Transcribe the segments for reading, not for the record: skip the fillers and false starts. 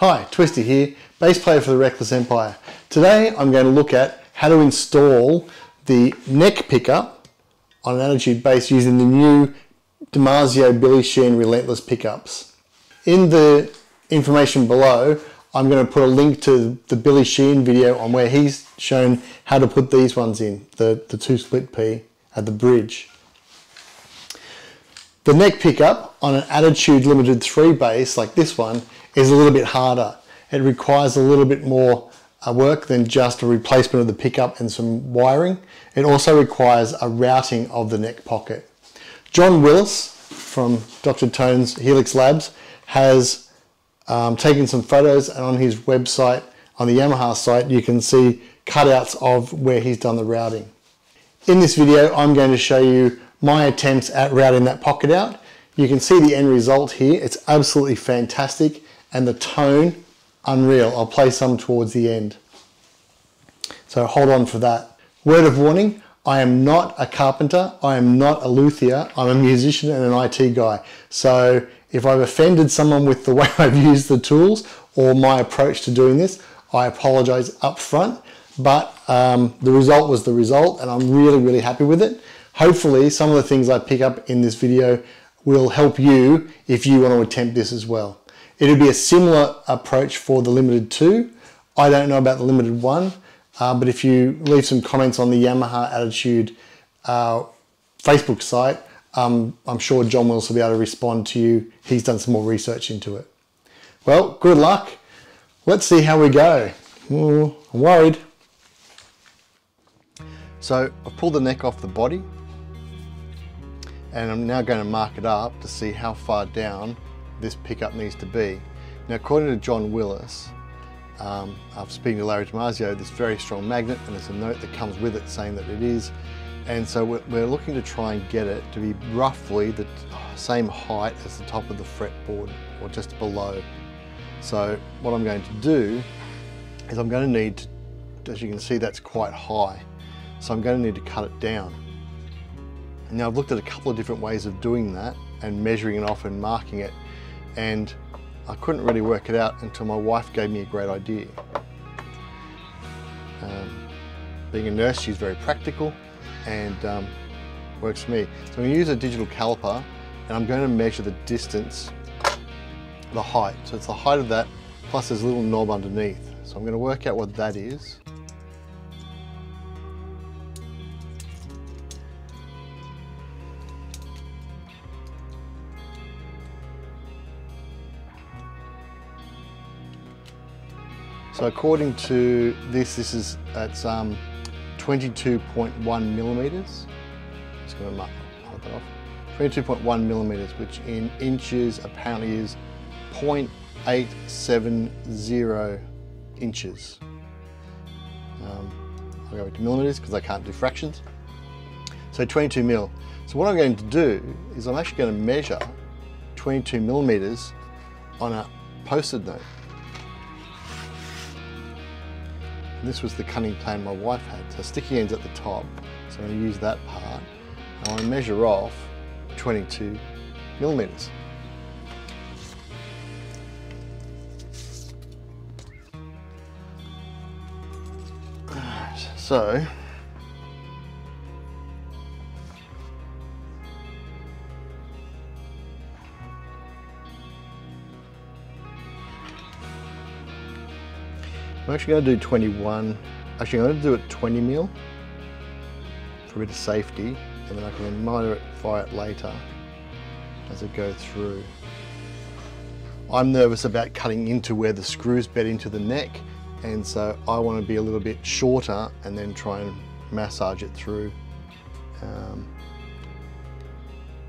Hi, Twisty here, bass player for The Reckless Empire. Today I'm going to look at how to install the neck pickup on an Attitude bass using the new DiMarzio Billy Sheehan Relentless pickups. In the information below, I'm going to put a link to the Billy Sheehan video on where he's shown how to put these ones in, the two split P at the bridge. The neck pickup on an Attitude Limited 3 bass like this one is a little bit harder. It requires a little bit more work than just a replacement of the pickup and some wiring. It also requires a routing of the neck pocket. John Willis from Dr. Tone's Helix Labs has taken some photos, and on his website, on the Yamaha site, you can see cutouts of where he's done the routing. In this video, I'm going to show you my attempts at routing that pocket out. You can see the end result here. It's absolutely fantastic, and the tone, unreal. I'll play some towards the end, so hold on for that. Word of warning, I am not a carpenter, I am not a luthier, I'm a musician and an IT guy. So if I've offended someone with the way I've used the tools or my approach to doing this, I apologize up front, but the result was the result, and I'm really happy with it. Hopefully some of the things I pick up in this video will help you if you want to attempt this as well. It would be a similar approach for the Limited 2. I don't know about the Limited 1, but if you leave some comments on the Yamaha Attitude Facebook site, I'm sure John Willis will be able to respond to you. He's done some more research into it. Well, good luck. Let's see how we go. Ooh, I'm worried. So I've pulled the neck off the body, and I'm now going to mark it up to see how far down this pickup needs to be. Now, according to John Willis, after speaking to Larry DiMarzio, this very strong magnet, and there's a note that comes with it saying that it is, and so we're looking to try and get it to be roughly the same height as the top of the fretboard, or just below. So what I'm going to do is I'm going to need to, as you can see, that's quite high, so I'm going to need to cut it down. Now, I've looked at a couple of different ways of doing that and measuring it off and marking it, and I couldn't really work it out until my wife gave me a great idea. Being a nurse, she's very practical and works for me. So I'm going to use a digital caliper, and I'm going to measure the distance, the height. So it's the height of that, plus there's a little knob underneath. So I'm going to work out what that is. So according to this, it's 22.1 millimeters. I'm just going to hold that off. 22.1 millimeters, which in inches apparently is 0.870 inches. I'll go into millimeters because I can't do fractions. So 22 mil. So what I'm going to do is I'm actually going to measure 22 millimeters on a post-it note. This was the cunning plan my wife had. So sticky ends at the top, so I'm going to use that part. I want to measure off 22 millimeters. Alright, so I'm actually going to do 21, actually I'm going to do it 20 mil for a bit of safety, and then I can modify it later as I go through. I'm nervous about cutting into where the screws bed into the neck, and so I want to be a little bit shorter and then try and massage it through,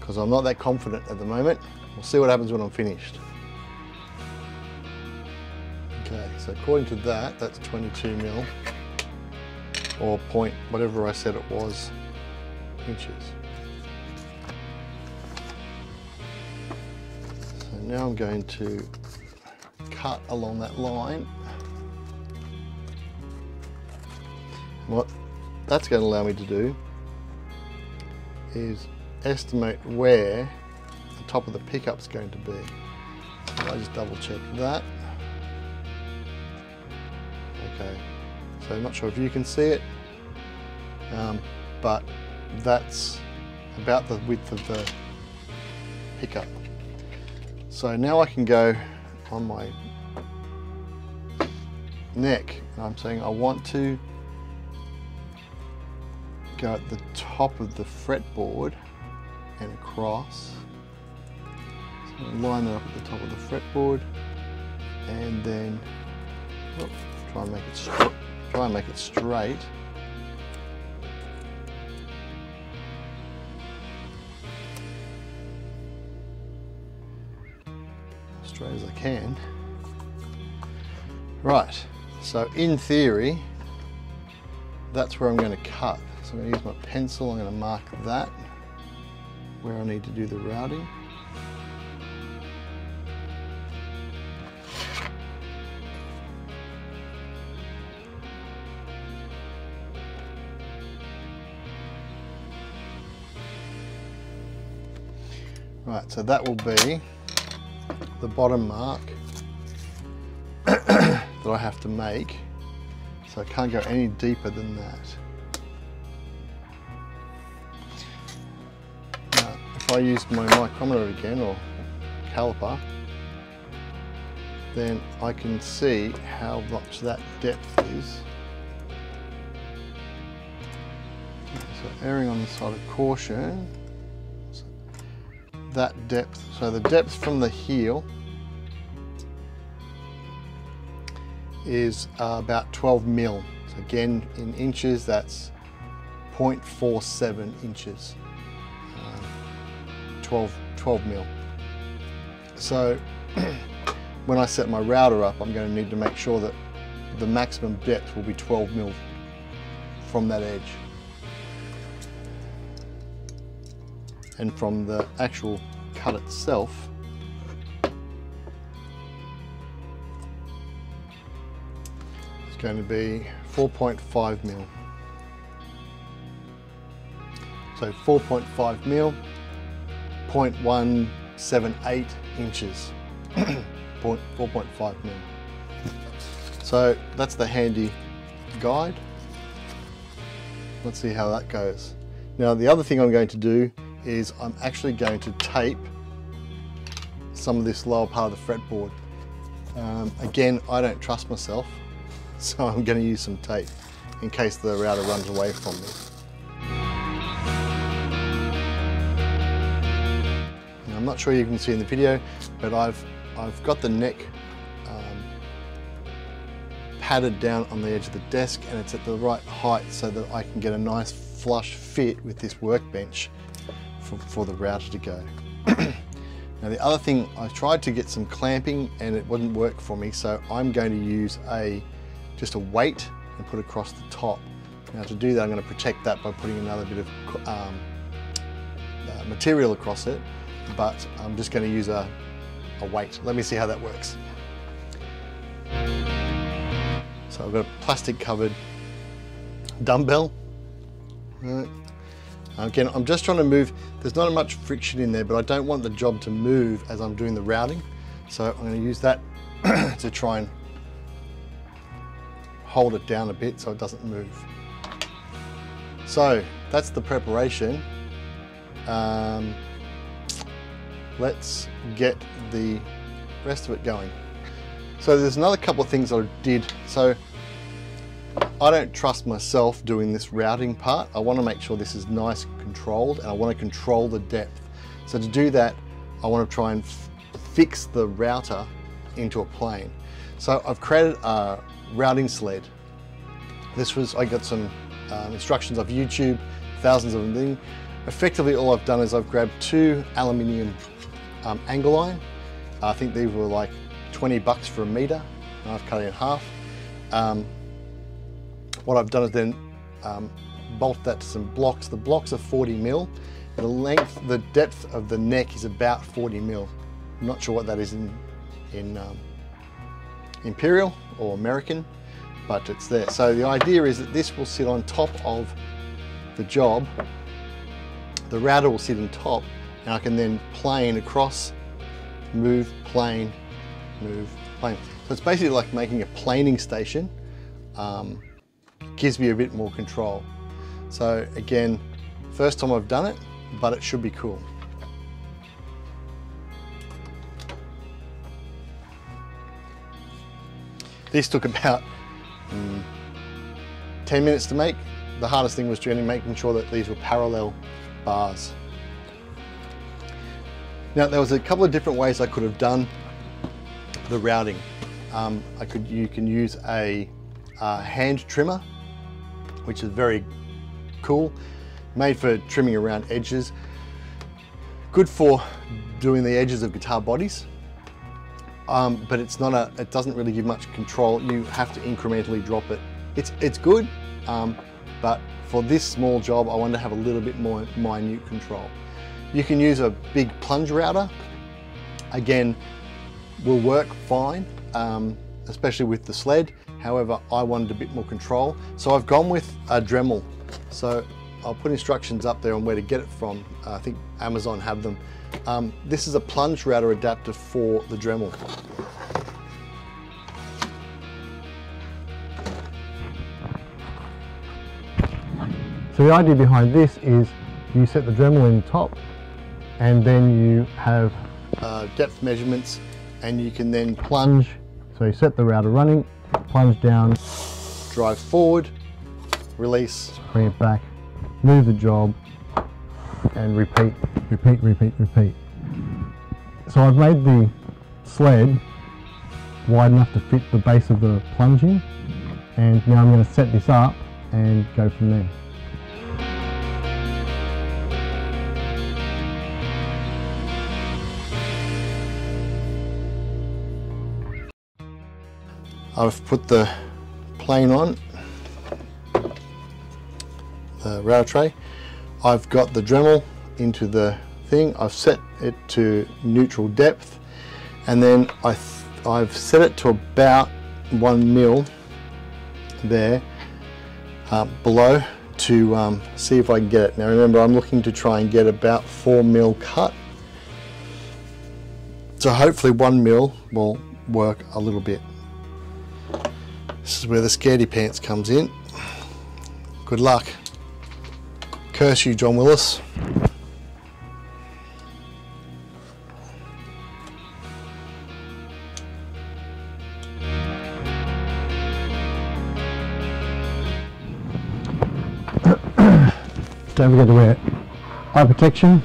because I'm not that confident at the moment. We'll see what happens when I'm finished. Okay, so according to that, that's 22 mil, or point, whatever I said it was, inches. So now I'm going to cut along that line. And what that's going to allow me to do is estimate where the top of the pickup's going to be. So I just double check that. Okay, so I'm not sure if you can see it, but that's about the width of the pickup. So now I can go on my neck, and I'm saying I want to go at the top of the fretboard and across. So I line that up at the top of the fretboard, and then try and make it straight. Straight as I can. Right, so in theory, that's where I'm going to cut. So I'm going to use my pencil, I'm going to mark that, where I need to do the routing. Right, so that will be the bottom mark that I have to make, so I can't go any deeper than that. Now, if I use my micrometer again, or caliper, then I can see how much that depth is. So erring on the side of caution. That depth, so the depth from the heel is about 12 mil. So again, in inches, that's 0.47 inches, 12 mil. So when I set my router up, I'm going to need to make sure that the maximum depth will be 12 mil from that edge. And from the actual cut itself, it's going to be 4.5 mil. So 4.5 mil, 0.178 inches, 4.5 mil. So that's the handy guide. Let's see how that goes. Now the other thing I'm going to do is I'm actually going to tape some of this lower part of the fretboard. Again, I don't trust myself, so I'm going to use some tape in case the router runs away from me. Now, I'm not sure you can see in the video, but I've got the neck padded down on the edge of the desk, and it's at the right height so that I can get a nice flush fit with this workbench for the router to go. Now the other thing, I tried to get some clamping and it wouldn't work for me, so I'm going to use just a weight and put across the top. Now to do that, I'm going to protect that by putting another bit of material across it, but I'm just going to use a weight. Let me see how that works. So I've got a plastic covered dumbbell. Right. Again, I'm just trying to move, there's not much friction in there, but I don't want the job to move as I'm doing the routing. So I'm going to use that to try and hold it down a bit so it doesn't move. So that's the preparation. Let's get the rest of it going. So there's another couple of things I did. So I don't trust myself doing this routing part. I want to make sure this is nice and controlled, and I want to control the depth. So to do that, I want to try and fix the router into a plane. So I've created a routing sled. This was, I got some instructions off YouTube, thousands of them. Effectively all I've done is I've grabbed two aluminium angle line. I think these were like 20 bucks for a meter, and I've cut it in half. What I've done is then bolt that to some blocks. The blocks are 40 mil. The length, the depth of the neck is about 40 mil. I'm not sure what that is in Imperial or American, but it's there. So the idea is that this will sit on top of the job. The router will sit on top, and I can then plane across, move, plane, move, plane. So it's basically like making a planing station gives me a bit more control. So again, first time I've done it, but it should be cool. This took about 10 minutes to make. The hardest thing was generally making sure that these were parallel bars. Now there was a couple of different ways I could have done the routing. You can use a hand trimmer, which is very cool, made for trimming around edges, good for doing the edges of guitar bodies, but it's not it doesn't really give much control. You have to incrementally drop it. It's good, but for this small job, I wanted to have a little bit more minute control. You can use a big plunge router. Again, will work fine, especially with the sled. However, I wanted a bit more control. So I've gone with a Dremel. So I'll put instructions up there on where to get it from. I think Amazon have them. This is a plunge router adapter for the Dremel. So the idea behind this is you set the Dremel in top, and then you have depth measurements, and you can then plunge. So you set the router running, plunge down, drive forward, release, bring it back, move the job, and repeat, repeat, repeat, repeat. So I've made the sled wide enough to fit the base of the plunging, and now I'm going to set this up and go from there. I've put the plane on, the router tray. I've got the Dremel into the thing. I've set it to neutral depth, and then I've set it to about 1 mil there below to see if I can get it. Now remember, I'm looking to try and get about 4 mil cut. So hopefully 1 mil will work a little bit. This is where the scaredy pants comes in. Good luck. Curse you, John Willis. Don't forget to wear eye protection.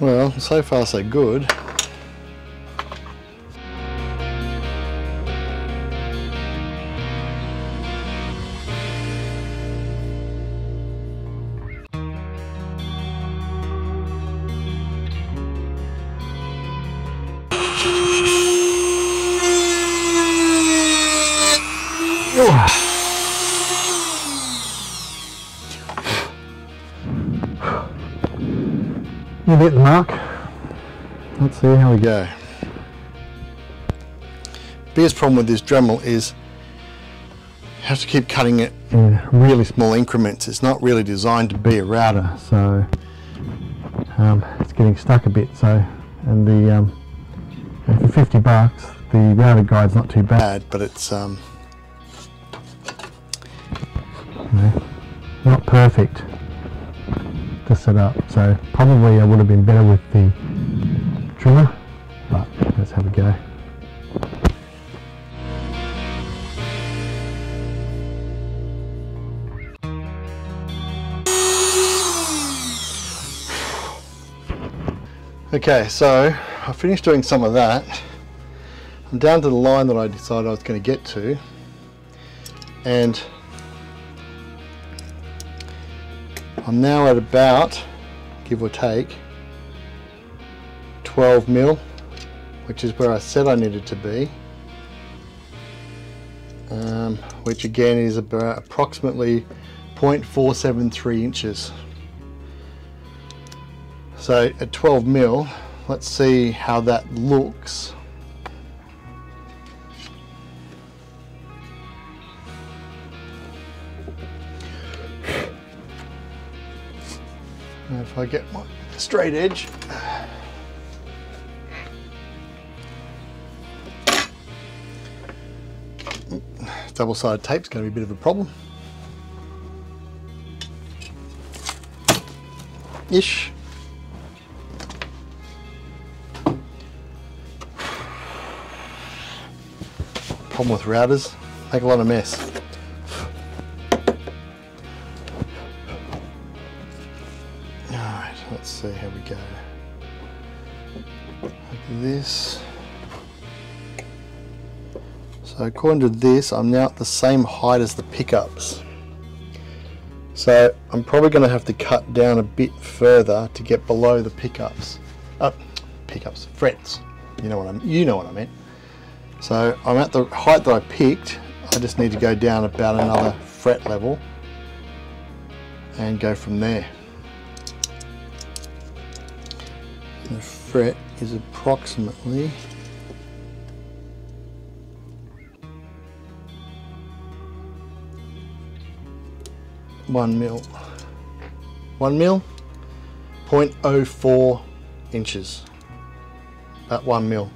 Well, so far so good. You've hit the mark. Let's see how we go. Biggest problem with this Dremel is you have to keep cutting it in really small increments. It's not really designed to be a router, so it's getting stuck a bit. So, and the for $50, the router guide's not too bad, but it's you know, not perfect to set up, so probably I would have been better with the trimmer, but let's have a go. Okay, so I finished doing some of that. I'm down to the line that I decided I was going to get to, and I'm now at about, give or take, 12 mil, which is where I said I needed to be, which again is about approximately 0.473 inches. So at 12 mil, Let's see how that looks. If I get my straight edge. Double-sided tape's going to be a bit of a problem. Ish. Problem with routers, make a lot of mess. Alright, let's see how we go. Like this. So according to this, I'm now at the same height as the pickups. So I'm probably going to have to cut down a bit further to get below the pickups. Frets. You know what I meant. So I'm at the height that I picked. I just need to go down about another fret level and go from there. The fret is approximately 1 mil. 1 mil, 0.04 inches. About 1 mil.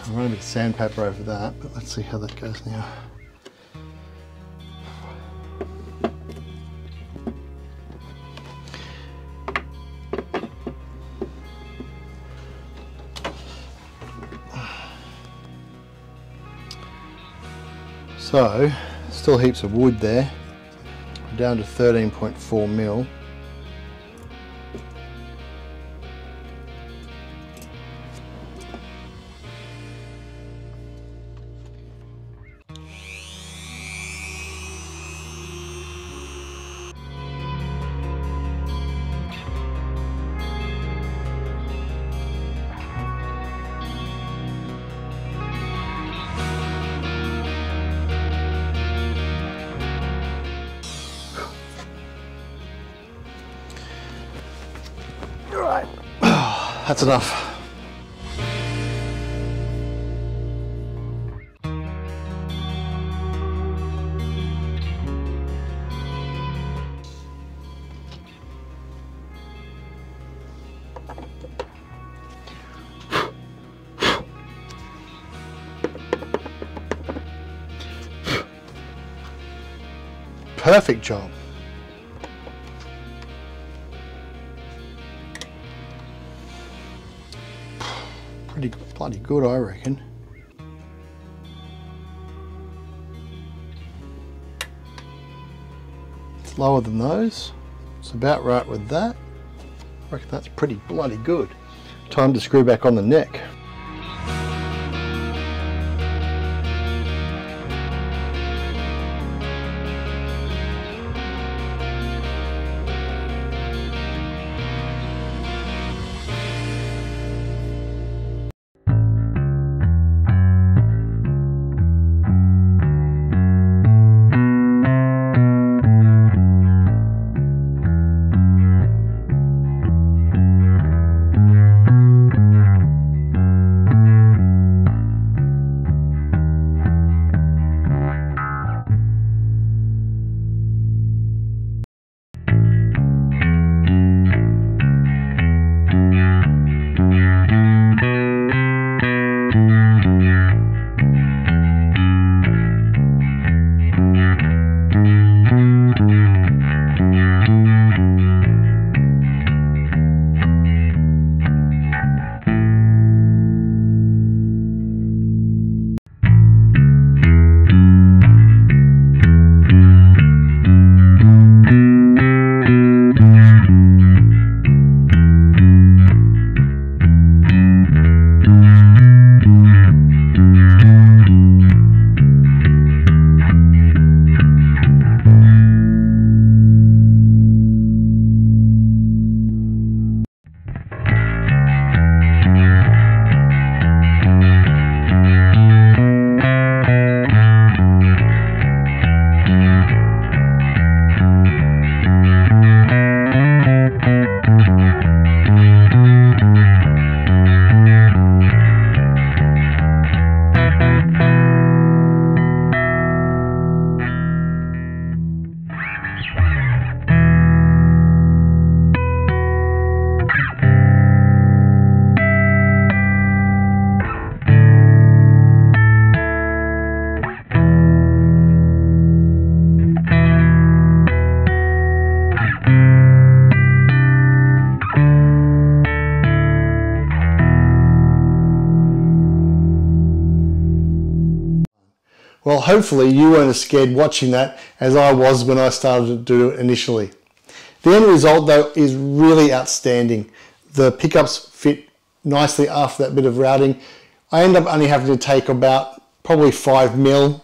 I'm running a bit of sandpaper over that, but let's see how that goes now. So, still heaps of wood there. I'm down to 13.4 mil. That's enough. Perfect job. Pretty bloody good, I reckon. It's lower than those. It's about right with that. I reckon that's pretty bloody good. Time to screw back on the neck. Well, hopefully you weren't as scared watching that as I was when I started to do it initially. The end result though is really outstanding. The pickups fit nicely after that bit of routing. I end up only having to take about probably 5mm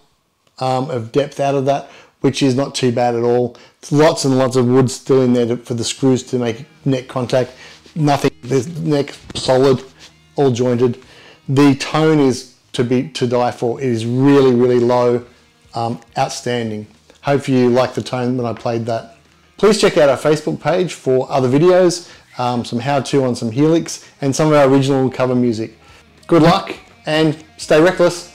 of depth out of that, which is not too bad at all. It's lots and lots of wood still in there for the screws to make neck contact. Nothing, the neck solid, all jointed. The tone is to die for. It is really, really low, outstanding. Hope you like the tone when I played that. Please check out our Facebook page for other videos, some how-to on some Helix, and some of our original cover music. Good luck and stay reckless.